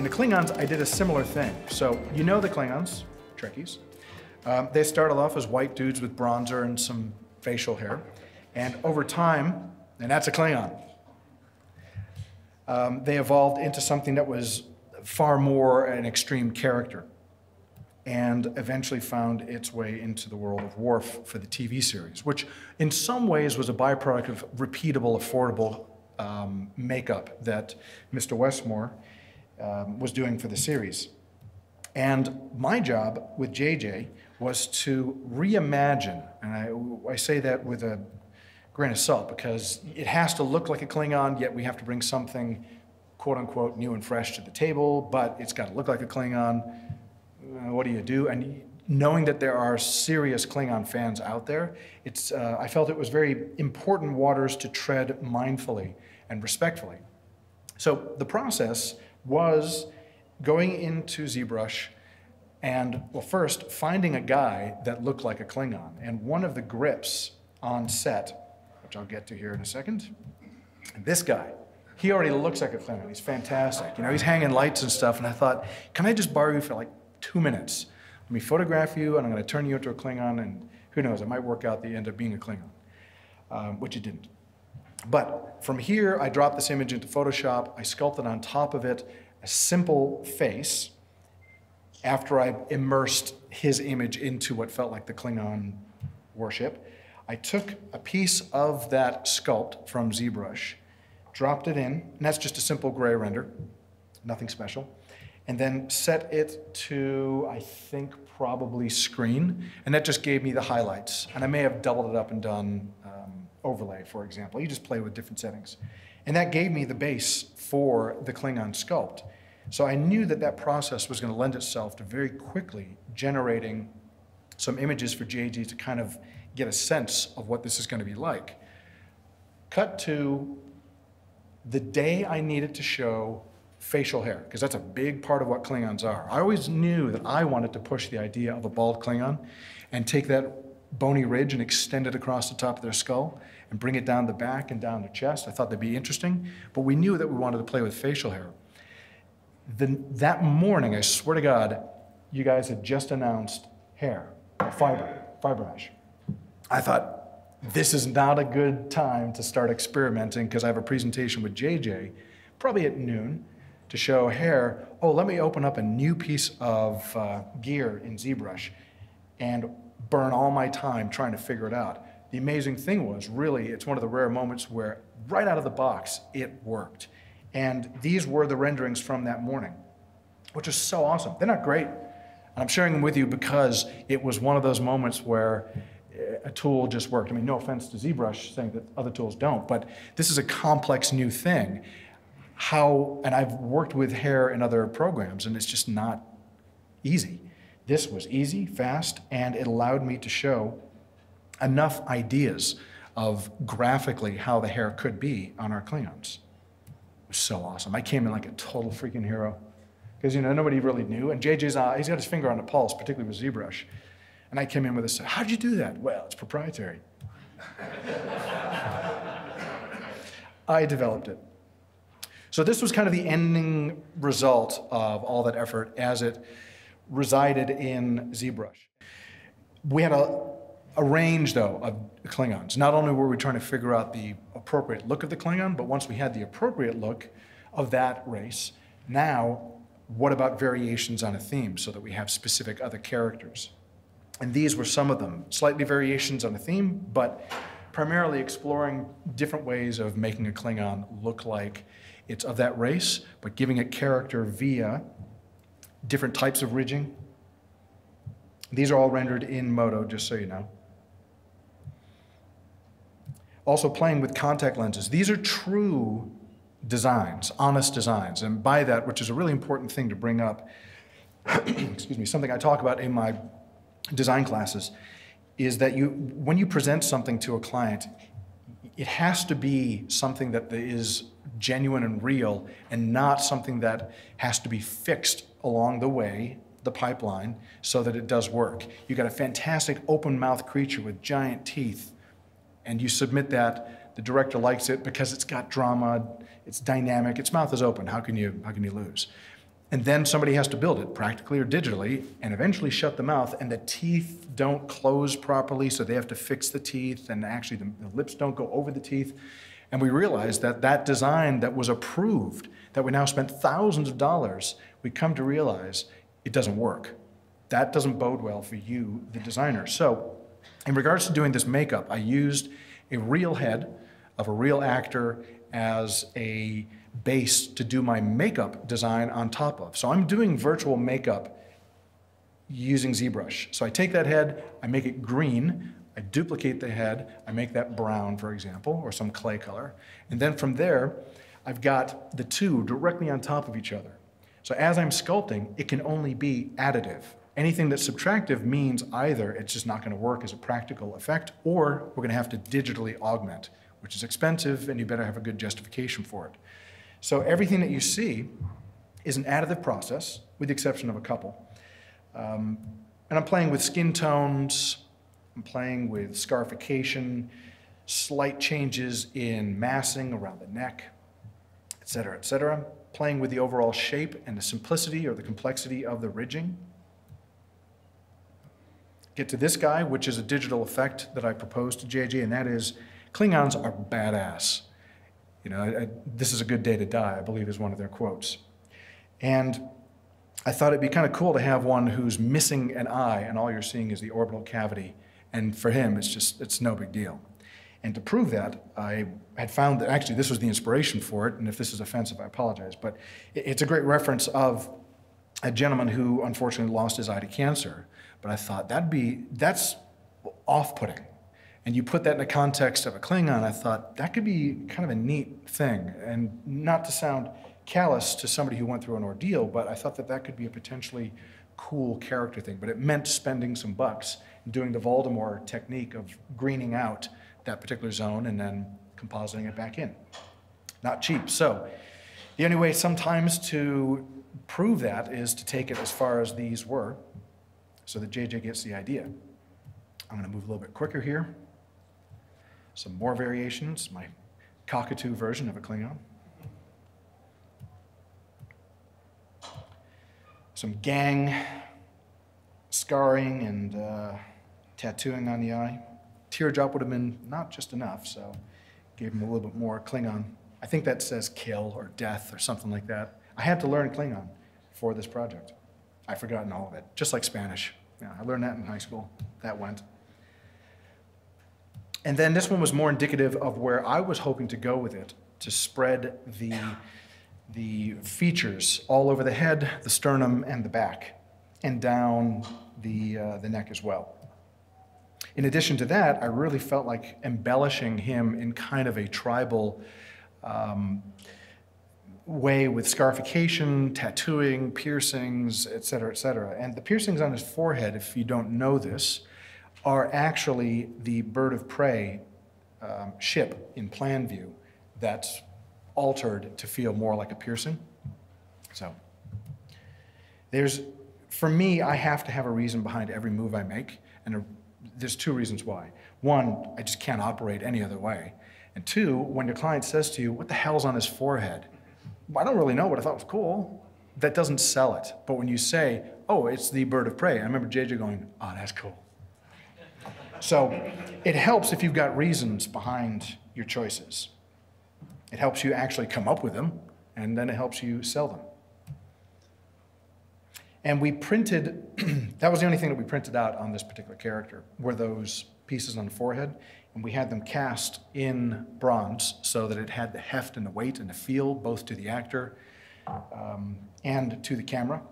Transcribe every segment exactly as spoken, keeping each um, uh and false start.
And the Klingons, I did a similar thing. So you know the Klingons, Trekkies. Um, they started off as white dudes with bronzer and some facial hair. And over time, and that's a Klingon, um, they evolved into something that was far more an extreme character, and eventually found its way into the world of Worf for the T V series, which in some ways was a byproduct of repeatable, affordable um, makeup that Mister Westmore um, was doing for the series. And my job with J J was to reimagine, and I, I say that with a grain of salt, because it has to look like a Klingon, yet we have to bring something quote unquote new and fresh to the table, but it's got to look like a Klingon. Uh, what do you do? And knowing that there are serious Klingon fans out there, it's, uh, I felt it was very important waters to tread mindfully and respectfully. So the process was going into ZBrush and, well, first finding a guy that looked like a Klingon. And one of the grips on set, which I'll get to here in a second, this guy. He already looks like a Klingon. He's fantastic. You know, he's hanging lights and stuff. And I thought, can I just borrow you for like two minutes? Let me photograph you, and I'm going to turn you into a Klingon, and who knows, it might work out the end up being a Klingon, um, which it didn't. But from here, I dropped this image into Photoshop. I sculpted on top of it a simple face after I immersed his image into what felt like the Klingon worship. I took a piece of that sculpt from ZBrush, dropped it in, and that's just a simple gray render, nothing special. And then set it to, I think, probably screen. And that just gave me the highlights. And I may have doubled it up and done um, overlay, for example. You just play with different settings. And that gave me the base for the Klingon sculpt. So I knew that that process was going to lend itself to very quickly generating some images for J J to kind of get a sense of what this is going to be like. Cut to the day I needed to show facial hair, because that's a big part of what Klingons are. I always knew that I wanted to push the idea of a bald Klingon and take that bony ridge and extend it across the top of their skull and bring it down the back and down the chest. I thought that'd be interesting, but we knew that we wanted to play with facial hair. Then that morning, I swear to God, you guys had just announced hair, fiber, fibermesh. I thought, this is not a good time to start experimenting, because I have a presentation with J J, probably at noon, to show hair. Oh, let me open up a new piece of uh, gear in ZBrush and burn all my time trying to figure it out. The amazing thing was, really, it's one of the rare moments where right out of the box, it worked. And these were the renderings from that morning, which was so awesome. They're not great. I'm sharing them with you because it was one of those moments where a tool just worked. I mean, no offense to ZBrush saying that other tools don't, but this is a complex new thing. How, and I've worked with hair in other programs, and it's just not easy. This was easy, fast, and it allowed me to show enough ideas of graphically how the hair could be on our Klingons. It was so awesome. I came in like a total freaking hero, because, you know, nobody really knew, and J J's, uh, he's got his finger on the pulse, particularly with ZBrush. And I came in with this, how did you do that? Well, it's proprietary. I developed it. So this was kind of the ending result of all that effort as it resided in ZBrush. We had a, a range, though, of Klingons. Not only were we trying to figure out the appropriate look of the Klingon, but once we had the appropriate look of that race, now what about variations on a theme so that we have specific other characters? And these were some of them, slightly variations on a theme, but primarily exploring different ways of making a Klingon look like it's of that race, but giving it character via different types of ridging. These are all rendered in Modo, just so you know. Also playing with contact lenses. These are true designs, honest designs. And by that, which is a really important thing to bring up, excuse me, something I talk about in my design classes, is that you, when you present something to a client, it has to be something that is genuine and real, and not something that has to be fixed along the way, the pipeline, so that it does work. You got a fantastic open mouth creature with giant teeth, and you submit that, the director likes it because it's got drama, it's dynamic, its mouth is open, how can you, how can you lose? And then somebody has to build it, practically or digitally, and eventually shut the mouth, and the teeth don't close properly, so they have to fix the teeth, and actually the, the lips don't go over the teeth. And we realized that that design that was approved, that we now spent thousands of dollars, we come to realize it doesn't work. That doesn't bode well for you, the designer. So in regards to doing this makeup, I used a real head of a real actor as a base to do my makeup design on top of. So I'm doing virtual makeup using ZBrush. So I take that head, I make it green, I duplicate the head, I make that brown, for example, or some clay color. And then from there, I've got the two directly on top of each other. So as I'm sculpting, it can only be additive. Anything that's subtractive means either it's just not gonna work as a practical effect, or we're gonna have to digitally augment, which is expensive, and you better have a good justification for it. So everything that you see is an additive process, with the exception of a couple. Um, and I'm playing with skin tones, I'm playing with scarification, slight changes in massing around the neck, et cetera, et cetera. Playing with the overall shape and the simplicity or the complexity of the ridging. Get to this guy, which is a digital effect that I proposed to J J, and that is Klingons are badass. You know, I, I, this is a good day to die, I believe is one of their quotes. And I thought it'd be kind of cool to have one who's missing an eye and all you're seeing is the orbital cavity. And for him, it's just, it's no big deal. And to prove that, I had found that actually this was the inspiration for it. And if this is offensive, I apologize. But it, it's a great reference of a gentleman who unfortunately lost his eye to cancer. But I thought that'd be, that's off-putting. And you put that in the context of a Klingon, I thought that could be kind of a neat thing. And not to sound callous to somebody who went through an ordeal, but I thought that that could be a potentially cool character thing. But it meant spending some bucks and doing the Voldemort technique of greening out that particular zone and then compositing it back in. Not cheap. So the only way sometimes to prove that is to take it as far as these were so that J J gets the idea. I'm going to move a little bit quicker here. Some more variations, my cockatoo version of a Klingon. Some gang scarring and uh, tattooing on the eye. Teardrop would have been not just enough, so gave him a little bit more Klingon. I think that says kill or death or something like that. I had to learn Klingon for this project. I've forgotten all of it, just like Spanish. Yeah, I learned that in high school. That went. And then this one was more indicative of where I was hoping to go with it, to spread the, the features all over the head, the sternum, and the back, and down the, uh, the neck as well. In addition to that, I really felt like embellishing him in kind of a tribal um, way with scarification, tattooing, piercings, et cetera, et cetera. And the piercings on his forehead, if you don't know this, are actually the bird of prey um, ship in plan view that's altered to feel more like a piercing. So there's, for me, I have to have a reason behind every move I make. And a, there's two reasons why. One, I just can't operate any other way. And two, when your client says to you, what the hell's on his forehead? I don't really know what I thought was cool. That doesn't sell it. But when you say, oh, it's the bird of prey, I remember J J going, oh, that's cool. So it helps if you've got reasons behind your choices. It helps you actually come up with them, and then it helps you sell them. And we printed, that was the only thing that we printed out on this particular character, were those pieces on the forehead. And we had them cast in bronze so that it had the heft and the weight and the feel, both to the actor um, and to the camera.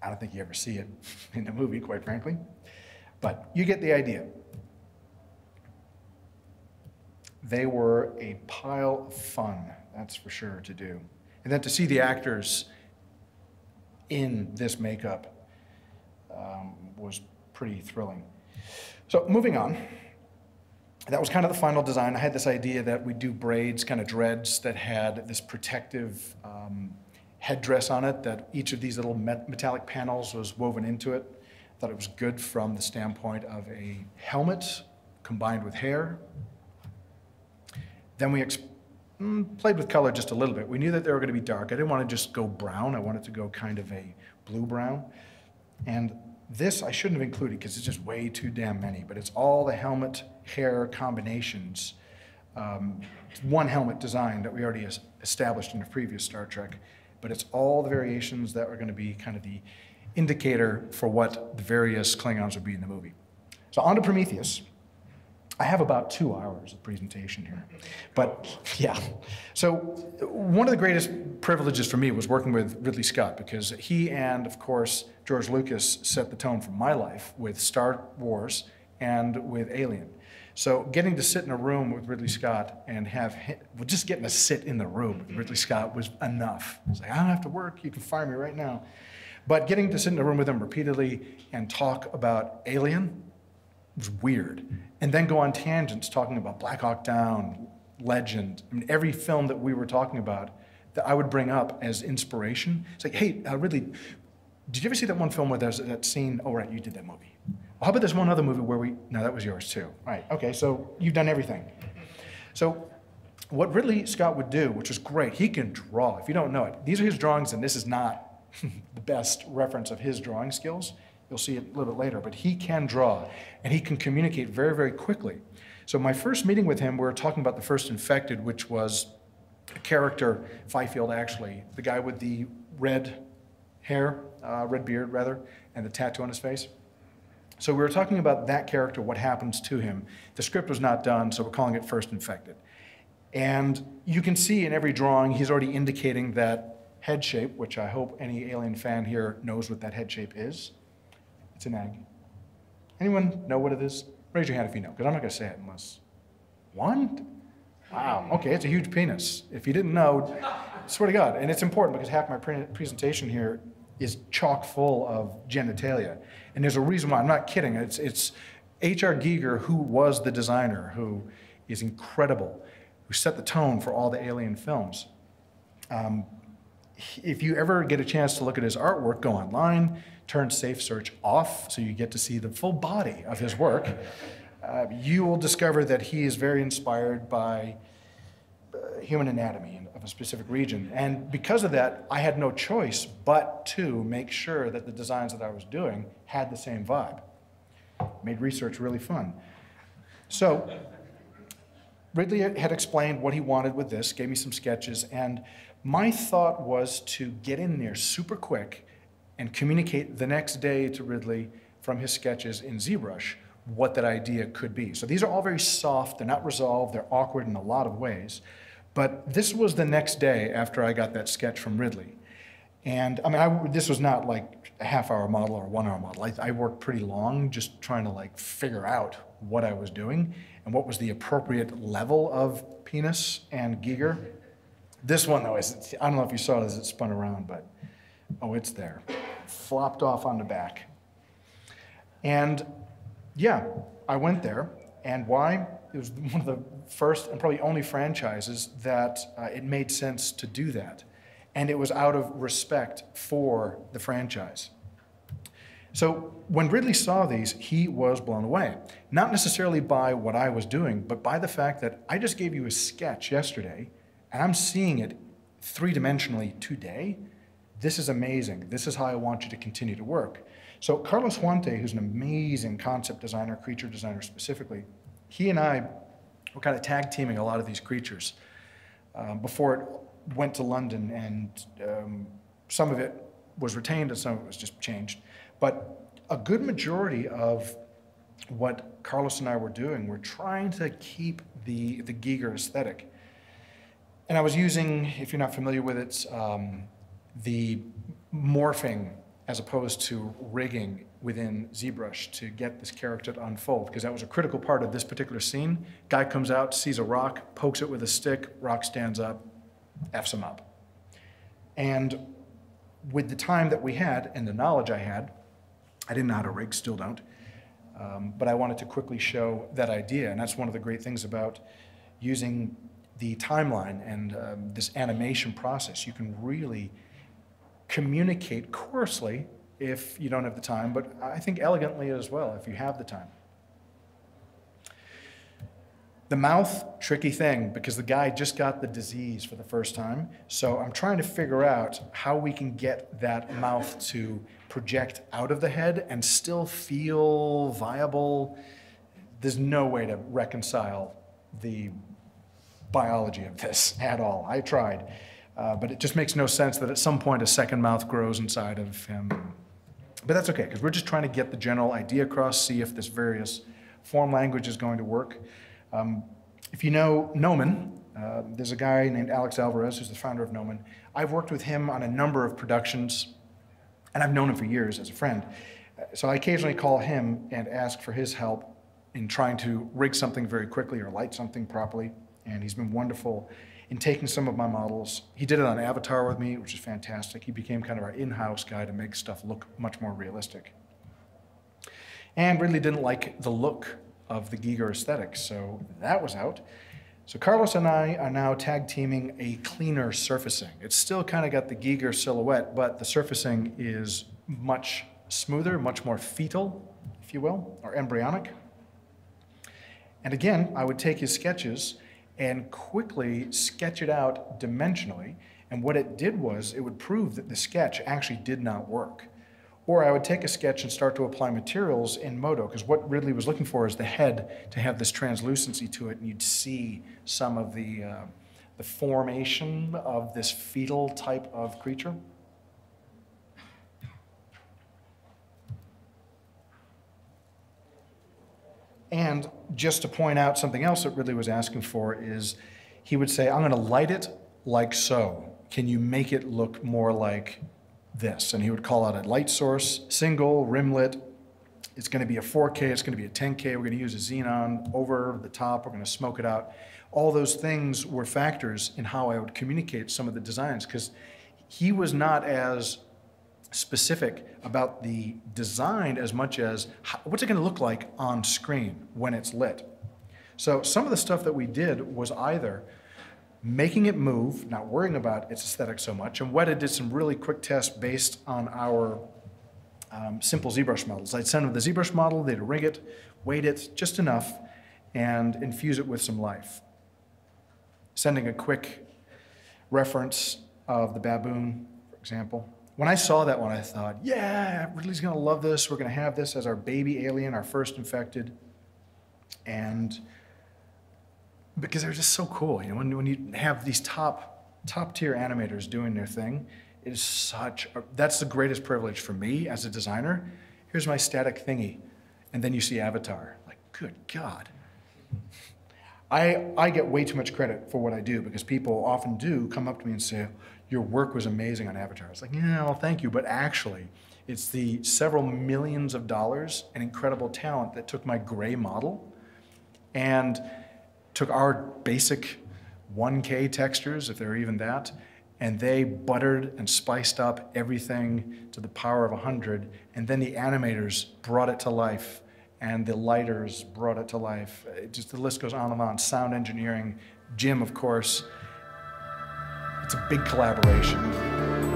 I don't think you ever see it in the movie, quite frankly. But you get the idea. They were a pile of fun, that's for sure, to do. And then to see the actors in this makeup um, was pretty thrilling. So moving on. That was kind of the final design. I had this idea that we do braids, kind of dreads, that had this protective um, headdress on it, that each of these little met metallic panels was woven into it. I thought it was good from the standpoint of a helmet combined with hair. Then we, ex mm, played with color just a little bit. We knew that they were going to be dark. I didn't want to just go brown. I wanted to go kind of a blue-brown. And this I shouldn't have included because it's just way too damn many, but it's all the helmet hair combinations. Um, one helmet design that we already established in a previous Star Trek, but it's all the variations that are going to be kind of the indicator for what the various Klingons would be in the movie. So on to Prometheus. I have about two hours of presentation here, but yeah. So one of the greatest privileges for me was working with Ridley Scott, because he and, of course, George Lucas set the tone for my life with Star Wars and with Alien. So getting to sit in a room with Ridley Scott and have him, well, just getting to sit in the room with Ridley Scott was enough. It's like, I don't have to work, you can fire me right now. But getting to sit in a room with him repeatedly and talk about Alien was weird. And then go on tangents talking about Black Hawk Down, Legend, I mean, every film that we were talking about that I would bring up as inspiration. It's like, hey, uh, Ridley, did you ever see that one film where there's that scene, oh right, you did that movie. How about this one other movie where we, no, that was yours too. Right, okay, so you've done everything. So what Ridley Scott would do, which was great, he can draw, if you don't know it. These are his drawings, and this is not the best reference of his drawing skills. You'll see it a little bit later, but he can draw, and he can communicate very, very quickly. So my first meeting with him, we were talking about The First Infected, which was a character, Fifield actually, the guy with the red hair, uh, red beard rather, and the tattoo on his face. So we were talking about that character, what happens to him. The script was not done, so we're calling it First Infected. And you can see in every drawing, he's already indicating that head shape, which I hope any Alien fan here knows what that head shape is. It's an egg. Anyone know what it is? Raise your hand if you know, because I'm not going to say it unless... One? Wow, okay, it's a huge penis. If you didn't know, swear to God. And it's important because half my presentation here is chock full of genitalia. And there's a reason why, I'm not kidding. It's, it's H R Giger, who was the designer, who is incredible, who set the tone for all the Alien films. Um, if you ever get a chance to look at his artwork, go online, turn Safe Search off so you get to see the full body of his work. Uh, you will discover that he is very inspired by uh, human anatomy of a specific region. And because of that, I had no choice but to make sure that the designs that I was doing had the same vibe. Made research really fun. So Ridley had explained what he wanted with this, gave me some sketches, and my thought was to get in there super quick and communicate the next day to Ridley from his sketches in ZBrush what that idea could be. So these are all very soft, they're not resolved, they're awkward in a lot of ways. But this was the next day after I got that sketch from Ridley. And I mean, I, this was not like a half hour model or a one hour model. I, I worked pretty long just trying to like figure out what I was doing and what was the appropriate level of penis and Giger. This one though, is, I don't know if you saw it as it spun around, but oh, it's there. Flopped off on the back. And yeah, I went there. And why? It was one of the first and probably only franchises that uh, it made sense to do that. And it was out of respect for the franchise. So when Ridley saw these, he was blown away. Not necessarily by what I was doing, but by the fact that I just gave you a sketch yesterday, and I'm seeing it three-dimensionally today. This is amazing. This is how I want you to continue to work. So Carlos Huante, who's an amazing concept designer, creature designer specifically, he and I were kind of tag teaming a lot of these creatures um, before it went to London, and um, some of it was retained and some of it was just changed. But a good majority of what Carlos and I were doing were trying to keep the, the Giger aesthetic. And I was using, if you're not familiar with it, um, the morphing as opposed to rigging within ZBrush to get this character to unfold, because that was a critical part of this particular scene. Guy comes out, sees a rock, pokes it with a stick, rock stands up, F's him up. And with the time that we had and the knowledge I had, I didn't know how to rig, still don't, um, but I wanted to quickly show that idea, and that's one of the great things about using the timeline and um, this animation process. You can really communicate coarsely if you don't have the time, but I think elegantly as well if you have the time. The mouth, tricky thing, because the guy just got the disease for the first time. So I'm trying to figure out how we can get that mouth to project out of the head and still feel viable. There's no way to reconcile the biology of this at all. I tried, uh, but it just makes no sense that at some point a second mouth grows inside of him. But that's okay, because we're just trying to get the general idea across, see if this various form language is going to work. Um, if you know Noman, uh, there's a guy named Alex Alvarez who's the founder of Noman. I've worked with him on a number of productions, and I've known him for years as a friend. So I occasionally call him and ask for his help in trying to rig something very quickly or light something properly, and he's been wonderful in taking some of my models. He did it on Avatar with me, which is fantastic. He became kind of our in-house guy to make stuff look much more realistic. And Ridley didn't like the look of the Giger aesthetic, so that was out. So Carlos and I are now tag teaming a cleaner surfacing. It's still kind of got the Giger silhouette, but the surfacing is much smoother, much more fetal, if you will, or embryonic. And again, I would take his sketches and quickly sketch it out dimensionally, and what it did was it would prove that the sketch actually did not work. Or I would take a sketch and start to apply materials in Modo, because what Ridley was looking for is the head to have this translucency to it, and you'd see some of the, uh, the formation of this fetal type of creature. And just to point out something else that Ridley was asking for is, he would say, I'm going to light it like so. Can you make it look more like this? And he would call out a light source, single, rimlet. It's going to be a four K, it's going to be a ten K, we're going to use a xenon over the top, we're going to smoke it out. All those things were factors in how I would communicate some of the designs, because he was not as specific about the design as much as how, what's it going to look like on screen when it's lit. So some of the stuff that we did was either making it move, not worrying about its aesthetic so much. And Weta did some really quick tests based on our um, simple ZBrush models. I'd send them the ZBrush model, they'd rig it, weight it just enough, and infuse it with some life. Sending a quick reference of the baboon, for example. When I saw that one, I thought, yeah, Ridley's gonna love this. We're gonna have this as our baby alien, our first infected. And because they're just so cool, you know, when, when you have these top, top tier animators doing their thing, it is such, a, that's the greatest privilege for me as a designer. Here's my static thingy. And then you see Avatar, like, good God. I, I get way too much credit for what I do, because people often do come up to me and say, your work was amazing on Avatar. I was like, yeah, well, thank you, but actually, it's the several millions of dollars and incredible talent that took my gray model and took our basic one K textures, if they're even that, and they buttered and spiced up everything to the power of one hundred, and then the animators brought it to life, and the lighters brought it to life. It just, the list goes on and on. Sound engineering, Jim, of course. It's a big collaboration.